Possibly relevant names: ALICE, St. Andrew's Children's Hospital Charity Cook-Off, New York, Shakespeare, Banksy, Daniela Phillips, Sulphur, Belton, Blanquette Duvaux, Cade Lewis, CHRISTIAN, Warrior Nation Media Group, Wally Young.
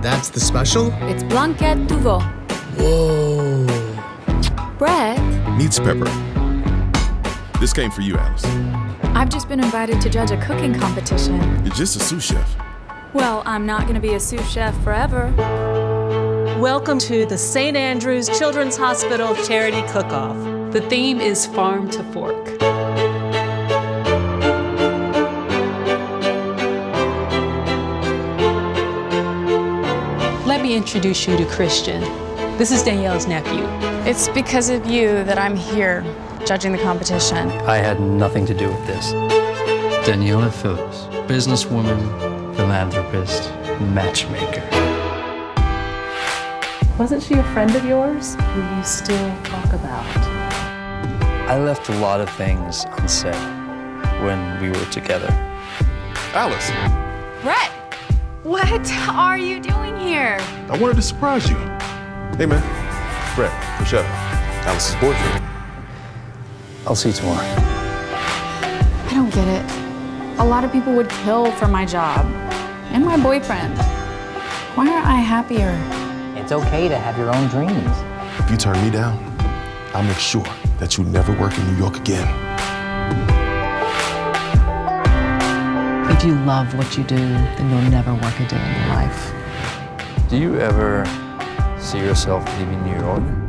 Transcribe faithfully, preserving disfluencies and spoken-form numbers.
That's the special? It's Blanquette Duvaux. Whoa. Bread. Meats pepper. This came for you, Alice. I've just been invited to judge a cooking competition. You're just a sous chef. Well, I'm not going to be a sous chef forever. Welcome to the Saint Andrew's Children's Hospital Charity Cook-Off. The theme is Farm to Fork. Let me introduce you to CHRISTIAN. This is Daniela's nephew. It's because of you that I'm here, judging the competition. I had nothing to do with this. Daniela Phillips, businesswoman, philanthropist, matchmaker. Wasn't she a friend of yours who you still talk about? I left a lot of things unsaid when we were together. Alice! Brett! What are you doing here? I wanted to surprise you. Hey, man. Brett, what's up? Alice's boyfriend. I'll see you tomorrow. I don't get it. A lot of people would kill for my job. And my boyfriend. Why aren't I happier? It's okay to have your own dreams. If you turn me down, I'll make sure that you never work in New York again. If you love what you do, then you'll never work a day in your life. Do you ever see yourself leaving New York?